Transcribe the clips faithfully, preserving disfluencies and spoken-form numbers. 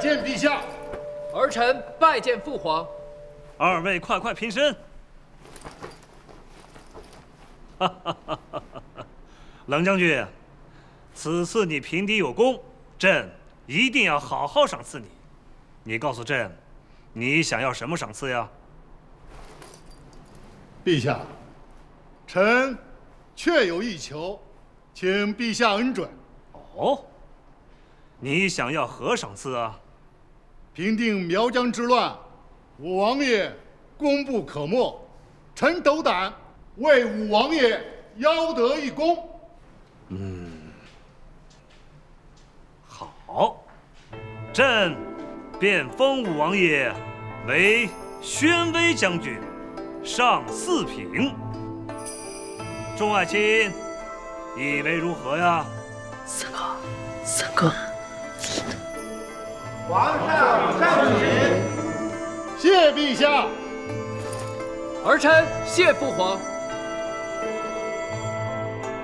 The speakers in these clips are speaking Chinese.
见陛下。儿臣拜见父皇。二位快快平身。哈哈哈哈哈！冷将军，此次你平敌有功，朕一定要好好赏赐你。你告诉朕，你想要什么赏赐呀？陛下，臣确有一求，请陛下恩准。哦。 你想要何赏赐啊？平定苗疆之乱，五王爷功不可没，臣斗胆为五王爷邀得一功。嗯，好，朕便封五王爷为宣威将军，上四品。众爱卿，以为如何呀？三哥，三哥。 皇上圣明，谢陛下。儿臣谢父皇。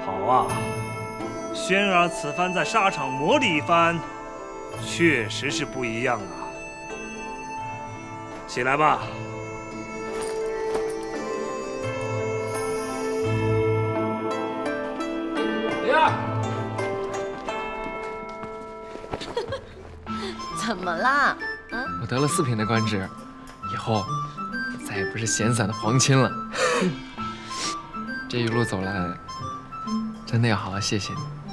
好啊，轩儿此番在沙场磨砺一番，确实是不一样啊。起来吧。 怎么啦？啊！我得了四品的官职，以后再也不是闲散的皇亲了。这一路走来，真的要好好谢谢你。